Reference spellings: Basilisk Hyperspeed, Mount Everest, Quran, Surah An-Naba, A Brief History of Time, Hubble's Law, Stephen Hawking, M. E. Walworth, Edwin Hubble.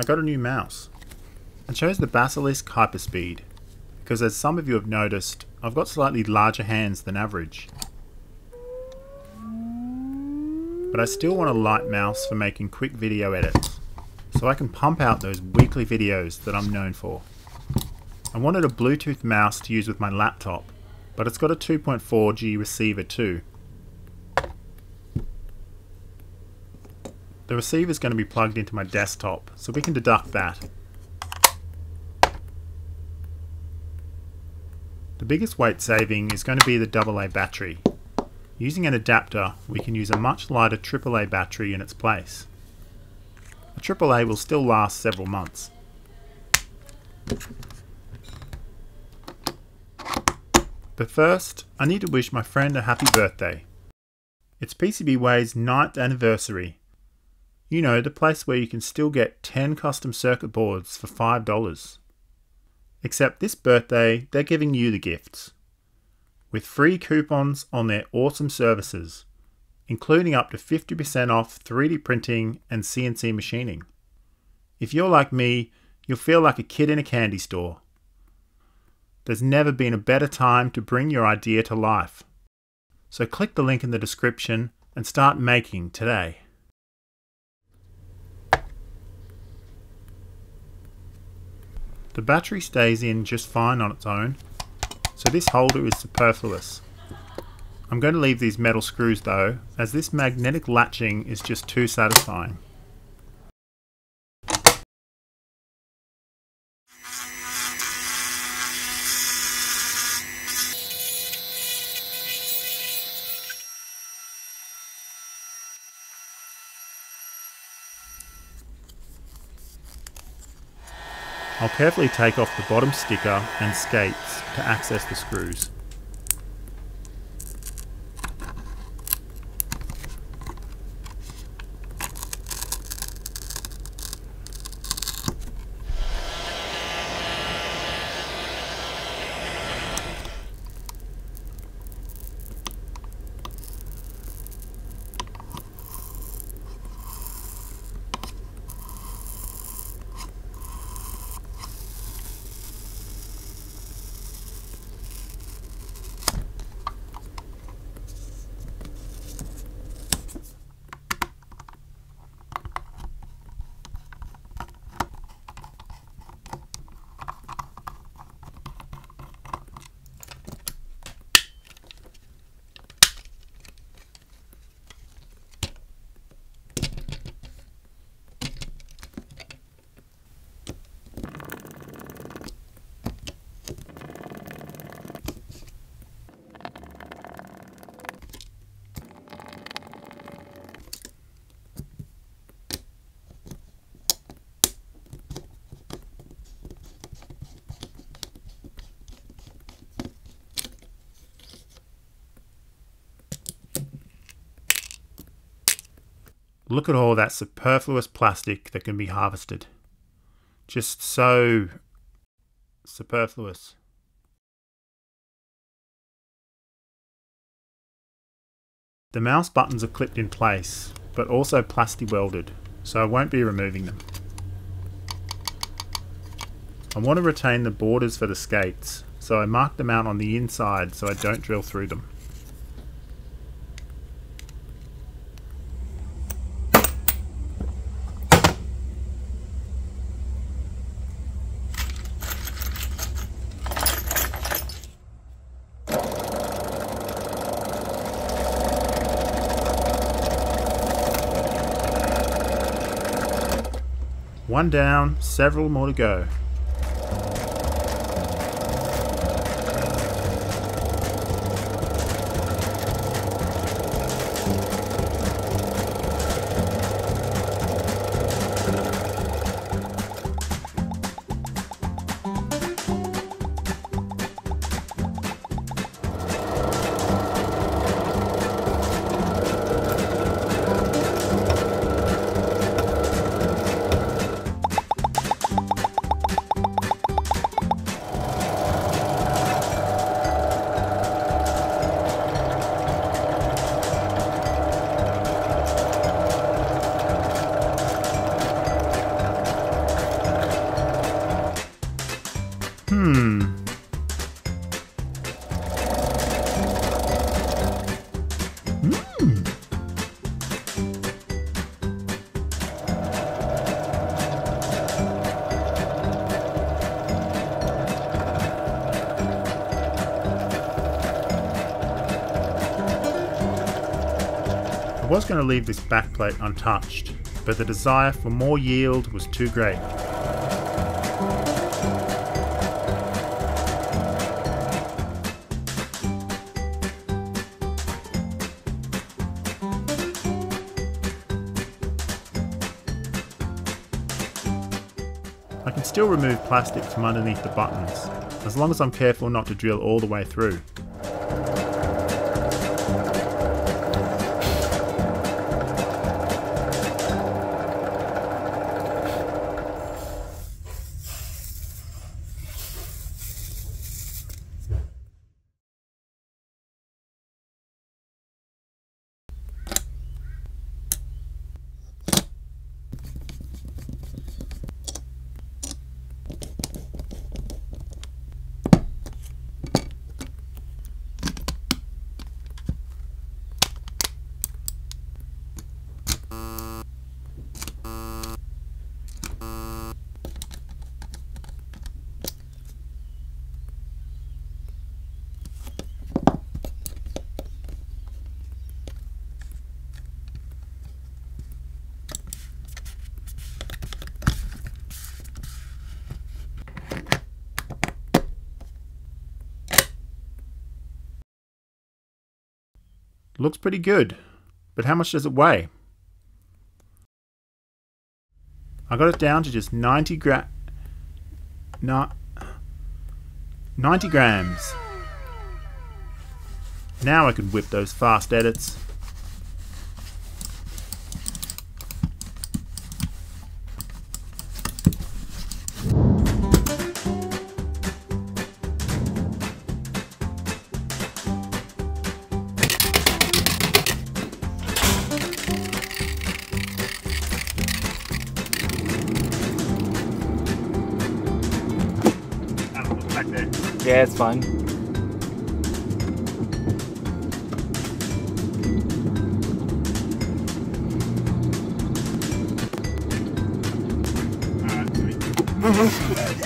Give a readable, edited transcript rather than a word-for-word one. I got a new mouse. I chose the Basilisk Hyperspeed because, as some of you have noticed, I've got slightly larger hands than average. But I still want a light mouse for making quick video edits, so I can pump out those weekly videos that I'm known for. I wanted a Bluetooth mouse to use with my laptop, but it's got a 2.4G receiver too. The receiver is going to be plugged into my desktop, so we can deduct that. The biggest weight saving is going to be the AA battery. Using an adapter, we can use a much lighter AAA battery in its place. A AAA will still last several months. But first, I need to wish my friend a happy birthday. It's PCBWay's 9th anniversary. You know, the place where you can still get 10 custom circuit boards for $5. Except this birthday, they're giving you the gifts, with free coupons on their awesome services, including up to 50% off 3D printing and CNC machining. If you're like me, you'll feel like a kid in a candy store. There's never been a better time to bring your idea to life. So click the link in the description and start making today. The battery stays in just fine on its own, so this holder is superfluous. I'm going to leave these metal screws though, as this magnetic latching is just too satisfying. I'll carefully take off the bottom sticker and skates to access the screws. Look at all that superfluous plastic that can be harvested. Just so superfluous. The mouse buttons are clipped in place, but also plasti welded, so I won't be removing them. I want to retain the borders for the skates, so I mark them out on the inside so I don't drill through them. One down, several more to go. was going to leave this backplate untouched, but the desire for more yield was too great. I can still remove plastic from underneath the buttons, as long as I'm careful not to drill all the way through. Looks pretty good, but how much does it weigh? I got it down to just 90 grams. Now I can whip those fast edits. Yeah, it's fine. Alright, sweet.